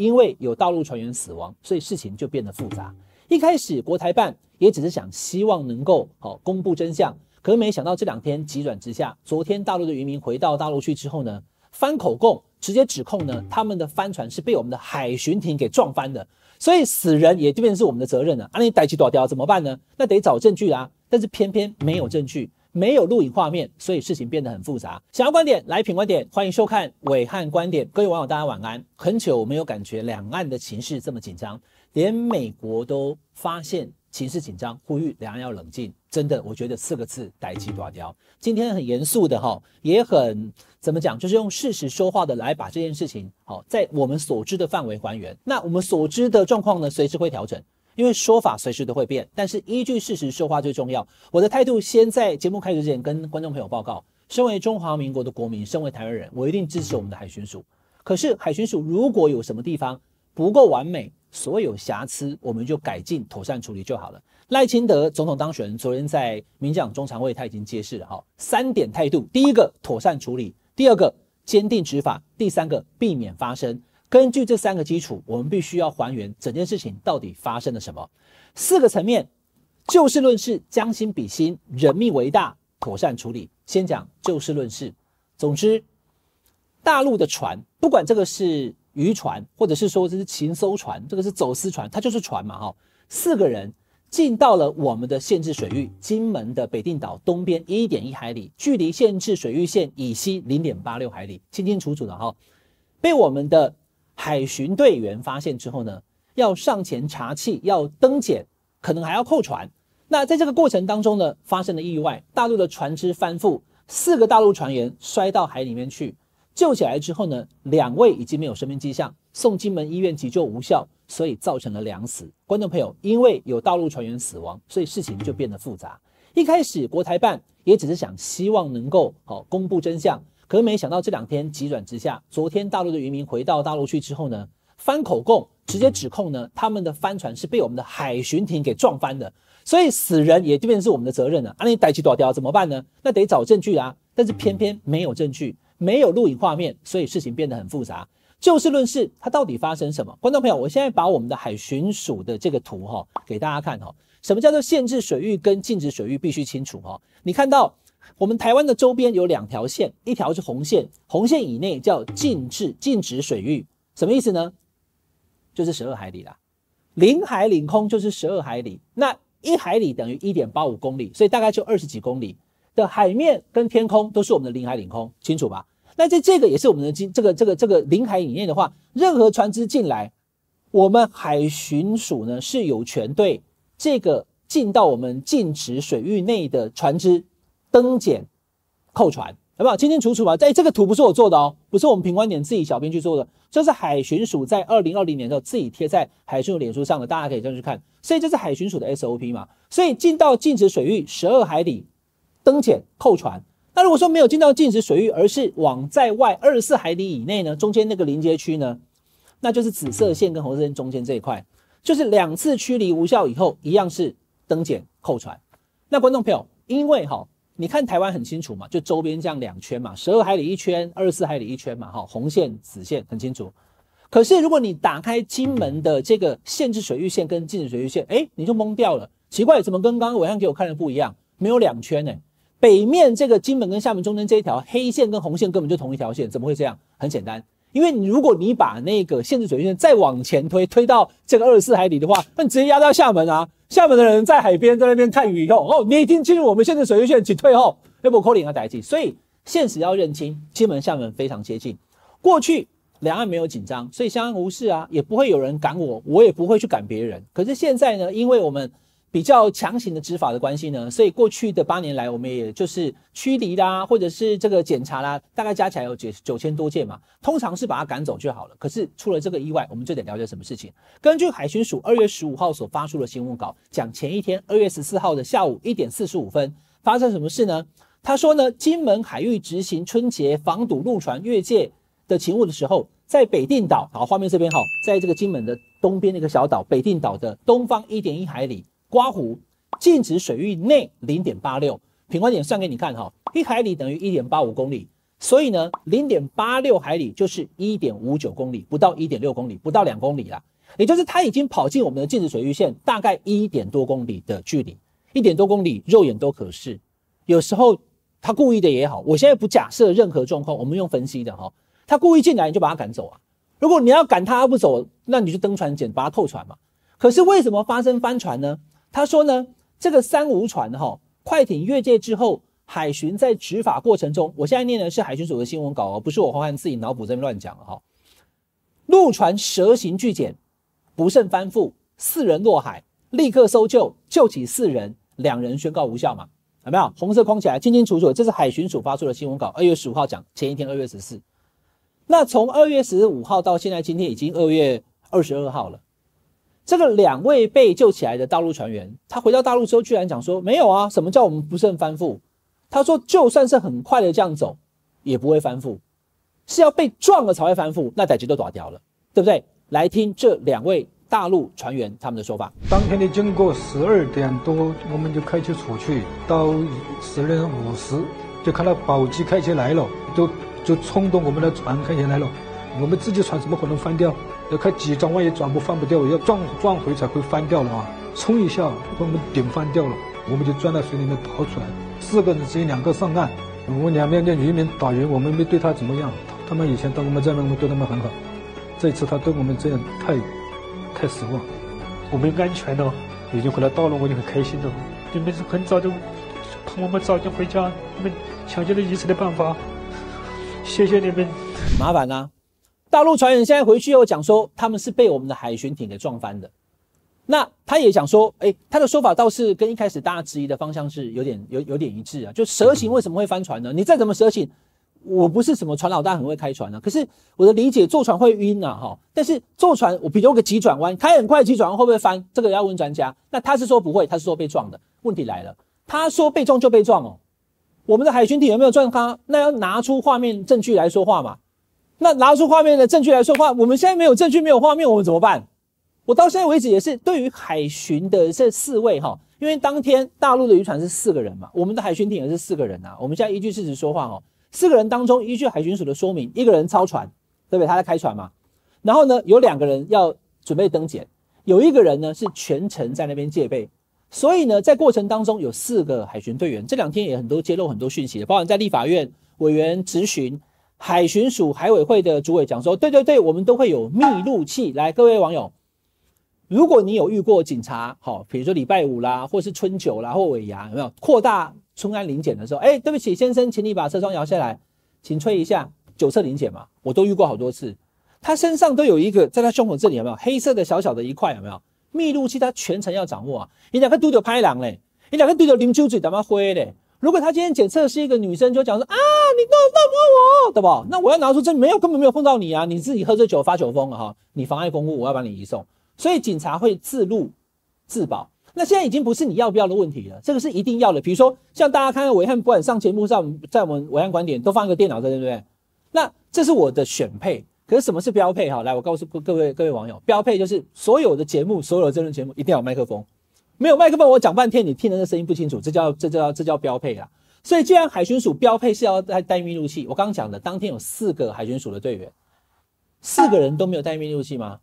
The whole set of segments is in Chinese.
因为有大陆船员死亡，所以事情就变得复杂。一开始国台办也只是想希望能够公布真相，可没想到这两天急转直下。昨天大陆的渔民回到大陆去之后呢，翻口供，直接指控呢他们的帆船是被我们的海巡艇给撞翻的，所以死人也就变成是我们的责任了。啊，你逮起躲掉怎么办呢？那得找证据啊，但是偏偏没有证据。 没有录影画面，所以事情变得很复杂。想要观点来品观点，欢迎收看暐瀚观点。各位网友，大家晚安。很久没有感觉两岸的情势这么紧张，连美国都发现情势紧张，呼吁两岸要冷静。真的，我觉得4个字：呆鸡大条。今天很严肃的也很怎么讲，就是用事实说话的来把这件事情在我们所知的范围还原。那我们所知的状况呢，随时会调整。 因为说法随时都会变，但是依据事实说话最重要。我的态度先在节目开始之前跟观众朋友报告：身为中华民国的国民，身为台湾人，我一定支持我们的海巡署。可是海巡署如果有什么地方不够完美，所有瑕疵我们就改进、妥善处理就好了。赖清德总统当选人昨天在民进党中常会他已经揭示了3点态度：第一个，妥善处理；第二个，坚定执法；第三个，避免发生。 根据这3个基础，我们必须要还原整件事情到底发生了什么。4个层面，就事论事，将心比心，人命为大，妥善处理。先讲就事论事。总之，大陆的船，不管这个是渔船，或者是说这是情搜船，这个是走私船，它就是船嘛4个人进到了我们的限制水域，金门的北定岛东边 1.1 海里，距离限制水域线以西 0.86 海里，清清楚楚的被我们的 海巡队员发现之后呢，要上前查气，要登检，可能还要扣船。那在这个过程当中呢，发生了意外，大陆的船只翻覆，4个大陆船员摔到海里面去。救起来之后呢，2位已经没有生命迹象，送金门医院急救无效，所以造成了2死。观众朋友，因为有大陆船员死亡，所以事情就变得复杂。一开始国台办也只是想希望能够公布真相。 可没想到这2天急转直下，昨天大陆的渔民回到大陆去之后呢，翻口供，直接指控呢他们的帆船是被我们的海巡艇给撞翻的，所以死人也就变成是我们的责任了。啊，你逮起躲掉怎么办呢？那得找证据啊，但是偏偏没有证据，没有录影画面，所以事情变得很复杂。就事论事，它到底发生什么？观众朋友，我现在把我们的海巡署的这个图给大家看什么叫做限制水域跟禁止水域必须清楚你看到。 我们台湾的周边有2条线，一条是红线，红线以内叫禁止水域，什么意思呢？就是12海里啦，0海领空就是12海里，那1海里等于 1.85 公里，所以大概就20几公里的海面跟天空都是我们的0海领空，清楚吧？那这个也是我们的这个0海以内的话，任何船只进来，我们海巡署呢是有权对这个进到我们禁止水域内的船只 登检、扣船，好不好？清清楚楚吧。这个图不是我做的不是我们品观点自己小编去做的，这是海巡署在2020年的时候自己贴在海巡署脸书上的，大家可以这样去看。所以这是海巡署的 SOP 嘛。所以进到禁止水域12海里登检、扣船。那如果说没有进到禁止水域，而是往在外24海里以内呢，中间那个临界区呢，那就是紫色线跟红色线中间这一块，就是2次驱离无效以后，一样是登检、扣船。那观众朋友，因为你看台湾很清楚嘛，就周边这样2圈嘛，12海里1圈，24海里1圈嘛，红线、紫线很清楚。可是如果你打开金门的这个限制水域线跟禁止水域线，你就懵掉了。奇怪，怎么跟刚刚暐瀚给我看的不一样？没有2圈北面这个金门跟厦门中间这一条黑线跟红线根本就同一条线，怎么会这样？很简单，因为如果你把那个限制水域线再往前推，推到这个24海里的话，那你直接压到厦门啊。 厦门的人在海边在那边看雨以后，你已经进入我们限制水域线，请退后，要不扣零啊，打击。所以现实要认清，金门、厦门非常接近。过去两岸没有紧张，所以相安无事啊，也不会有人赶我，我也不会去赶别人。可是现在呢，因为我们比较强行的执法的关系呢，所以过去的8年来，我们也就是驱离啦，或者是这个检查啦，大概加起来有9000多件嘛。通常是把它赶走就好了。可是出了这个意外，我们就得了解什么事情。根据海巡署2月15号所发出的新闻稿，讲前一天2月14号的下午1点45分发生什么事呢？他说呢，金门海域执行春节防堵陆船越界的勤务的时候，在北定岛，画面这边在这个金门的东边那个小岛北定岛的东方 1.1 海里。 刮湖禁止水域内 0.86， 品观点算给你看1海里等于 1.85 公里，所以呢， 0.86 海里就是 1.59 公里，不到 1.6 公里，不到2公里啦。也就是它已经跑进我们的静止水域线大概1点多公里的距离，1点多公里肉眼都可视。有时候它故意的也好，我现在不假设任何状况，我们用分析的哈，它故意进来你就把它赶走啊。如果你要赶它不走，那你就登船检把它扣船嘛。可是为什么发生翻船呢？他说呢，这个三无船哈，快艇越界之后。 海巡在执法过程中，我现在念的是海巡署的新闻稿哦，不是我后汉自己脑补这边乱讲哈。陆船蛇行拒检，不慎翻覆，4人落海，立刻搜救，救起4人，2人宣告无效嘛？有没有？红色框起来，清清楚楚，这是海巡署发出的新闻稿，2月15号讲，前一天2月14。那从2月15号到现在，今天已经2月22号了。这个2位被救起来的大陆船员，他回到大陆之后，居然讲说没有啊，什么叫我们不慎翻覆？ 他说：“就算是很快的这样走，也不会翻覆，是要被撞了才会翻覆，那逮局都打掉了，对不对？”来听这2位大陆船员他们的说法。当天的经过12点多，我们就开车出去，到10:50就看到宝鸡开车来了，就冲动我们的船开起来了。我们自己船怎么可能翻掉？要开几张，万一船不翻不掉，要撞回才会翻掉了啊！冲一下，把我们顶翻掉了。 我们就钻到水里面逃出来，4个人只有2个上岸。我们两边的渔民打鱼，我们没对他怎么样。他们以前到我们这边，我们对他们很好。这次他对我们这样太失望。我们安全了，已经回来到了，我就很开心了。你们是很早就盼我们早点回家，你们想尽了一切的办法，谢谢你们。麻烦啊！大陆船员现在回去又讲说，他们是被我们的海巡艇给撞翻的。 那他也想说，他的说法倒是跟一开始大家质疑的方向是有点一致啊。就蛇行为什么会翻船呢？你再怎么蛇行，我不是什么船老大，很会开船啊。可是我的理解，坐船会晕啊，哈。但是坐船，我比如个急转弯，开很快急转弯会不会翻？这个要问专家。那他是说不会，他是说被撞的。问题来了，他说被撞就被撞哦。我们的海巡艇有没有撞他？那要拿出画面证据来说话嘛。那拿出画面的证据来说话，我们现在没有证据，没有画面，我们怎么办？ 我到现在为止也是对于海巡的这4位哈，因为当天大陆的渔船是4个人嘛，我们的海巡艇也是4个人啊。我们现在依据事实说话哦，4个人当中依据海巡署的说明，1个人操船，对不对？他在开船嘛。然后呢，有2个人要准备登检，有1个人呢是全程在那边戒备。所以呢，在过程当中有4个海巡队员，这2天也很多揭露很多讯息，包含在立法院委员质询，海巡署海委会的主委讲说，对，我们都会有密录器。来，各位网友。 如果你有遇过警察，好，比如说礼拜5啦，或是春酒啦，或尾牙，有没有扩大春安临检的时候？对不起，先生，请你把车窗摇下来，请吹一下酒测临检嘛，我都遇过好多次。他身上都有一个，在他胸口这里有没有黑色的小小的一块？有没有密录器？他全程要掌握啊！你两个对着拍狼嘞，你两个对着啉酒嘴他妈灰嘞。如果他今天检测是一个女生，就讲说啊，你弄不我，对不？那我要拿出证，没有根本没有碰到你啊，你自己喝醉酒发酒疯了哈，你妨碍公务，我要把你移送。 所以警察会自录自保，那现在已经不是你要不要的问题了，这个是一定要的。比如说，像大家看看暐瀚，不管上节目上，在我们暐瀚观点都放一个电脑在，对不对？那这是我的选配，可是什么是标配？哈，来，我告诉各位网友，标配就是所有的节目，所有的政论节目一定要有麦克风，没有麦克风我讲半天，你听的那声音不清楚，这叫标配啦。所以既然海巡署标配是要带密录器，我刚刚讲的，当天有4个海巡署的队员，4个人都没有带密录器吗？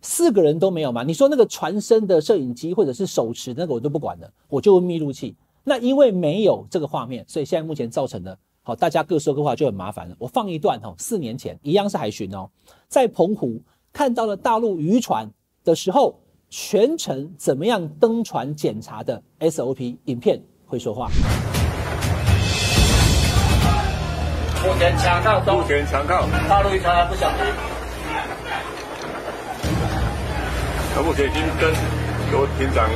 4个人都没有嘛？你说那个船身的摄影机或者是手持那个我都不管了，我就密录器。那因为没有这个画面，所以现在目前造成的，好，大家各说各话就很麻烦了。我放一段哈，4年前一样是海巡哦，在澎湖看到了大陆渔船的时候，全程怎么样登船检查的 SOP 影片会说话。目前强靠中，目前强靠大陆渔船还不小心。 目前已经跟由艇长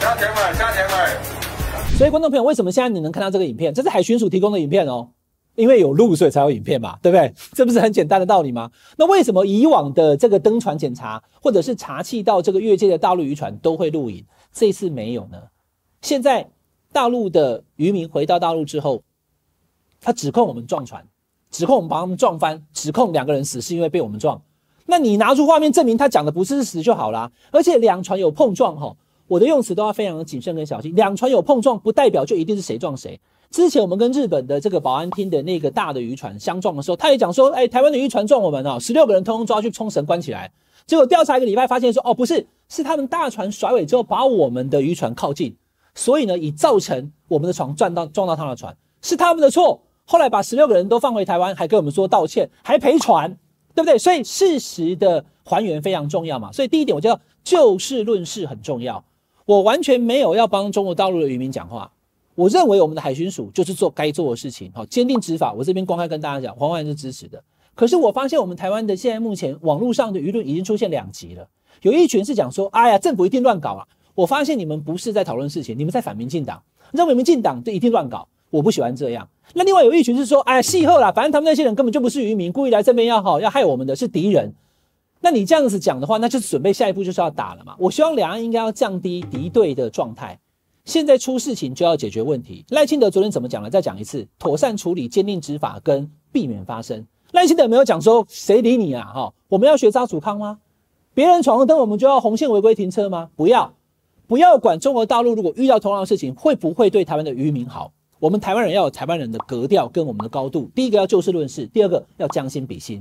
加前尾，加前尾。所以观众朋友，为什么现在你能看到这个影片？这是海巡署提供的影片哦，因为有录，所以才有影片嘛，对不对？这不是很简单的道理吗？那为什么以往的这个登船检查，或者是查气到这个越界的大陆渔船都会录影，这一次没有呢？现在大陆的渔民回到大陆之后。 他指控我们撞船，指控我们把他们撞翻，指控2个人死是因为被我们撞。那你拿出画面证明他讲的不是事实就好啦。而且两船有碰撞哈，我的用词都要非常的谨慎跟小心。两船有碰撞不代表就一定是谁撞谁。之前我们跟日本的这个保安厅的那个大的渔船相撞的时候，他也讲说，台湾的渔船撞我们啊，16个人通通抓去冲绳关起来。结果调查一个礼拜发现说，哦不是，是他们大船甩尾之后把我们的渔船靠近，所以呢以造成我们的船撞到他的船，是他们的错。后来把16个人都放回台湾，还跟我们说道歉，还赔船，对不对？所以事实的还原非常重要嘛。所以第一点，我叫就事论事很重要。我完全没有要帮中国大陆的渔民讲话，我认为我们的海巡署就是做该做的事情，好，坚定执法。我这边公开跟大家讲，黄万安是支持的。可是我发现我们台湾的现在目前网络上的舆论已经出现两极了，有一群是讲说，哎呀，政府一定乱搞啊。我发现你们不是在讨论事情，你们在反民进党，认为民进党就一定乱搞。我不喜欢这样。那另外有一群是说，哎呀，戏后啦，反正他们那些人根本就不是渔民，故意来这边要害我们的是敌人。那你这样子讲的话，那就是准备下一步就是要打了嘛。我希望两岸应该要降低敌对的状态，现在出事情就要解决问题。赖清德昨天怎么讲了？再讲一次，妥善处理、坚定执法跟避免发生。赖清德没有讲说谁理你啊？我们要学查楚康吗？别人闯红灯我们就要红线违规停车吗？不要管中国大陆如果遇到同样的事情会不会对台湾的渔民好。我们台湾人要有台湾人的格调跟我们的高度，第一个要就事论事，第二个要将心比心。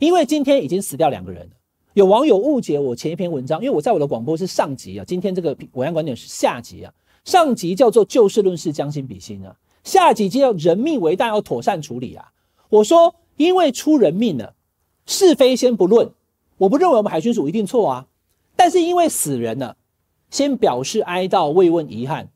因为今天已经死掉两个人了，有网友误解我前一篇文章，因为我在我的广播是上集啊，今天这个伟安观点是下集啊，上集叫做就事论事将心比心啊，下集就要人命为大要妥善处理啊。我说因为出人命了，是非先不论，我不认为我们海巡署一定错啊，但是因为死人了，先表示哀悼慰问遗憾，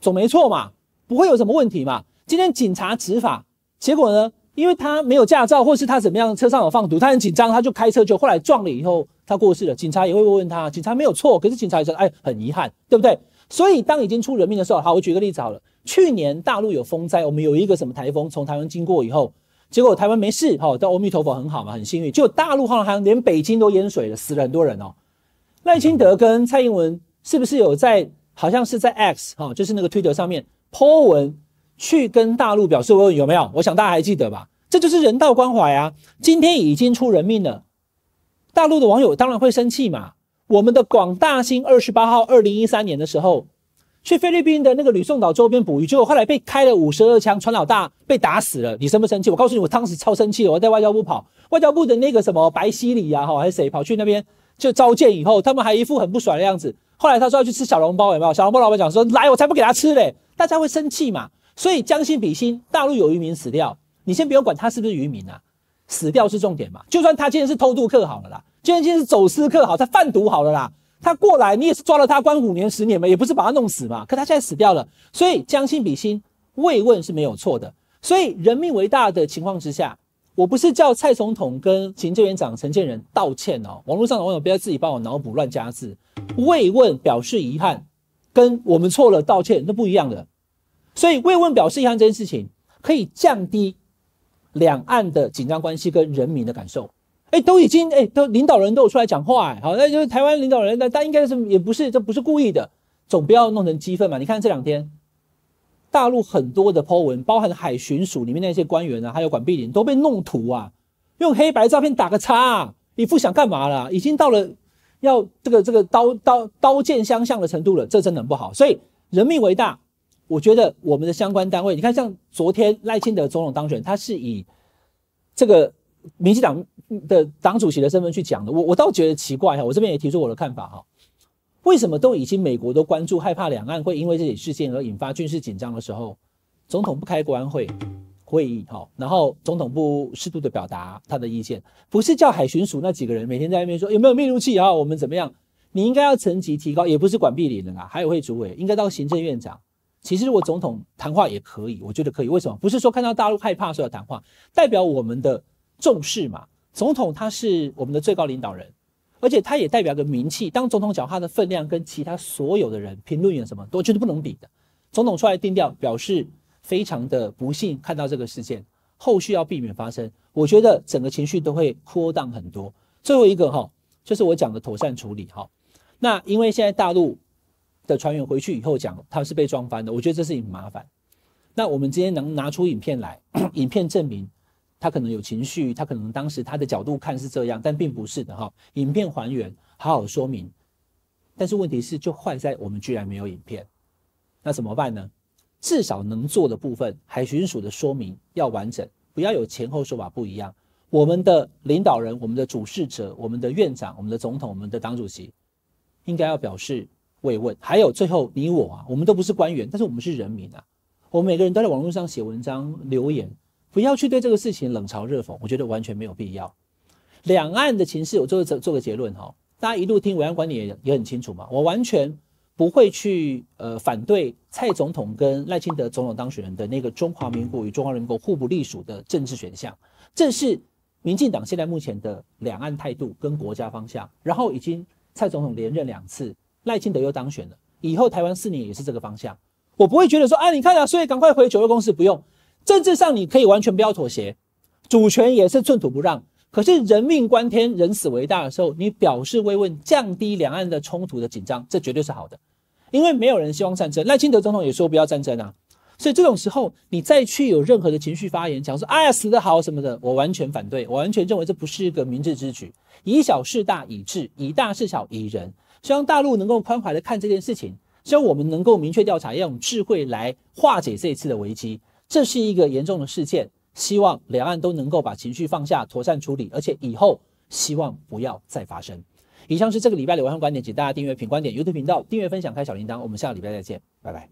总没错嘛。不会有什么问题嘛？今天警察执法，结果呢？因为他没有驾照，或是他怎么样，车上有放毒，他很紧张，他就开车就后来撞了以后，他过世了。警察也会问他，警察没有错，可是警察也说，哎，很遗憾，对不对？所以当已经出人命的时候，好，我举个例子好了。去年大陆有风灾，我们有一个什么台风从台湾经过以后，结果台湾没事，但阿弥陀佛很好嘛，很幸运。结果大陆好像连北京都淹水了，死了很多人哦。赖清德跟蔡英文是不是有在，好像是在 X 就是那个推特上面。po 文去跟大陆表示慰问，有没有？我想大家还记得吧？这就是人道关怀啊！今天已经出人命了，大陆的网友当然会生气嘛。我们的广大星28号2013年的时候，去菲律宾的那个吕宋岛周边捕鱼，结果后来被开了52枪，船老大被打死了。你生不生气？我告诉你，我当时超生气的，我在外交部跑，外交部的那个什么白希礼啊，还是谁跑去那边就召见以后，他们还一副很不爽的样子。后来他说要去吃小笼包，有没有？小笼包老板讲说：“来，我才不给他吃嘞！”大家会生气嘛？所以将心比心，大陆有渔民死掉，你先不用管他是不是渔民啊，死掉是重点嘛。就算他今天是偷渡客好了啦，今天是走私客好，他贩毒好了啦，他过来你也是抓了他关5年10年嘛，也不是把他弄死嘛。可他现在死掉了，所以将心比心，慰问是没有错的。所以人命为大的情况之下，我不是叫蔡总统跟行政院长陈建仁道歉哦，网络上的网友不要自己帮我脑补乱加字。慰问表示遗憾，跟我们错了道歉那不一样的，所以慰问表示遗憾这件事情可以降低两岸的紧张关系跟人民的感受。都已经都领导人都有出来讲话好，那就是台湾领导人，但应该是也不是，这不是故意的，总不要弄成激愤嘛。你看这两天。大陆很多的 po 文，包含海巡署里面那些官员啊，还有管碧玲都被弄图啊，用黑白照片打个叉啊，你不想干嘛啦？已经到了要这个刀剑相向的程度了，这真的很不好。所以人命为大，我觉得我们的相关单位，你看像昨天赖清德总统当选，他是以这个民进党的党主席的身份去讲的，我倒觉得奇怪哈，我这边也提出我的看法哈。为什么都已经美国都关注害怕两岸会因为这起事件而引发军事紧张的时候，总统不开国安会议然后总统不适度的表达他的意见，不是叫海巡署那几个人每天在那边说有没有密录器我们怎么样？你应该要层级提高，也不是管碧玲的啦，还有会主委应该到行政院长。其实如果总统谈话也可以，我觉得可以。为什么？不是说看到大陆害怕所以要谈话，代表我们的重视嘛。总统他是我们的最高领导人。而且他也代表个名气，当总统讲话的分量跟其他所有的人、评论员什么，我觉得不能比的。总统出来定调，表示非常的不幸看到这个事件，后续要避免发生。我觉得整个情绪都会扩荡很多。最后一个就是我讲的妥善处理那因为现在大陆的船员回去以后讲他是被撞翻的，我觉得这事情很麻烦。那我们今天能拿出影片来，影片证明他可能有情绪，他可能当时他的角度看是这样，但并不是的哈。影片还原，好好说明。但是问题是，就坏在我们居然没有影片，那怎么办呢？至少能做的部分，海巡署的说明要完整，不要有前后说法不一样。我们的领导人、我们的主事者、我们的院长、我们的总统、我们的党主席，应该要表示慰问。还有最后你我啊，我们都不是官员，但是我们是人民啊，我们每个人都在网络上写文章留言。 不要去对这个事情冷嘲热讽，我觉得完全没有必要。两岸的情势，我做个结论哈，大家一路听维安管理也很清楚嘛。我完全不会去反对蔡总统跟赖清德总统当选人的那个中华民国与中华人民国互不隶属的政治选项，正是民进党现在目前的两岸态度跟国家方向。然后已经蔡总统连任2次，赖清德又当选了，以后台湾4年也是这个方向。我不会觉得说啊，你看啊，所以赶快回九二共识，不用。 政治上你可以完全不要妥协，主权也是寸土不让。可是人命关天，人死为大的时候，你表示慰问，降低两岸的冲突的紧张，这绝对是好的，因为没有人希望战争。赖清德总统也说不要战争啊，所以这种时候你再去有任何的情绪发言，讲说哎呀死得好什么的，我完全反对，我完全认为这不是一个明智之举。以小事大，以智；以大事小，以仁。希望大陆能够宽怀的看这件事情，希望我们能够明确调查，要用智慧来化解这一次的危机。 这是一个严重的事件，希望两岸都能够把情绪放下，妥善处理，而且以后希望不要再发生。以上是这个礼拜的维安观点，请大家订阅品观点 YouTube 频道，订阅、分享、开小铃铛，我们下个礼拜再见，拜拜。